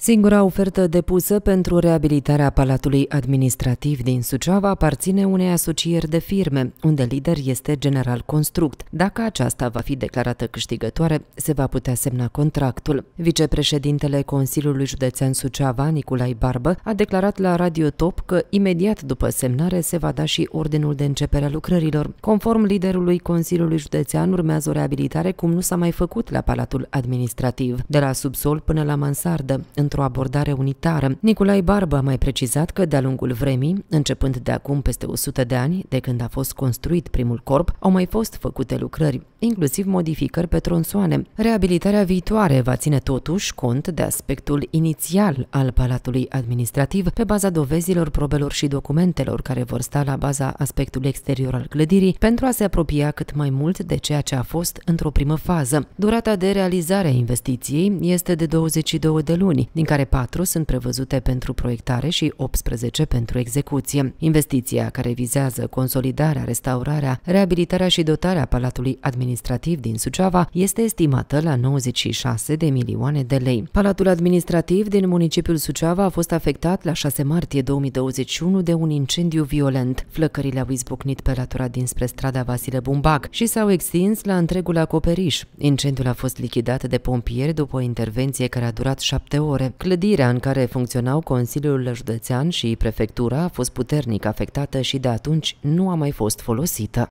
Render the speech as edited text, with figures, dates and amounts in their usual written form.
Singura ofertă depusă pentru reabilitarea Palatului Administrativ din Suceava aparține unei asocieri de firme, unde lider este General Construct. Dacă aceasta va fi declarată câștigătoare, se va putea semna contractul. Vicepreședintele Consiliului Județean Suceava, Niculai Barbă, a declarat la Radio Top că imediat după semnare se va da și ordinul de începere a lucrărilor. Conform liderului Consiliului Județean, urmează o reabilitare cum nu s-a mai făcut la Palatul Administrativ, de la subsol până la mansardă, într-o abordare unitară. Niculai Barbă a mai precizat că de-a lungul vremii, începând de acum peste 100 de ani, de când a fost construit primul corp, au mai fost făcute lucrări, inclusiv modificări pe tronsoane. Reabilitarea viitoare va ține totuși cont de aspectul inițial al Palatului Administrativ, pe baza dovezilor, probelor și documentelor care vor sta la baza aspectului exterior al clădirii, pentru a se apropia cât mai mult de ceea ce a fost într-o primă fază. Durata de realizare a investiției este de 22 de luni, din care 4 sunt prevăzute pentru proiectare și 18 pentru execuție. Investiția, care vizează consolidarea, restaurarea, reabilitarea și dotarea Palatului Administrativ din Suceava, este estimată la 96 de milioane de lei. Palatul Administrativ din municipiul Suceava a fost afectat la 6 martie 2021 de un incendiu violent. Flăcările au izbucnit pe latura dinspre strada Vasile Bumbac și s-au extins la întregul acoperiș. Incendiul a fost lichidat de pompieri după o intervenție care a durat 7 ore. Clădirea în care funcționau Consiliul Județean și Prefectura a fost puternic afectată și de atunci nu a mai fost folosită.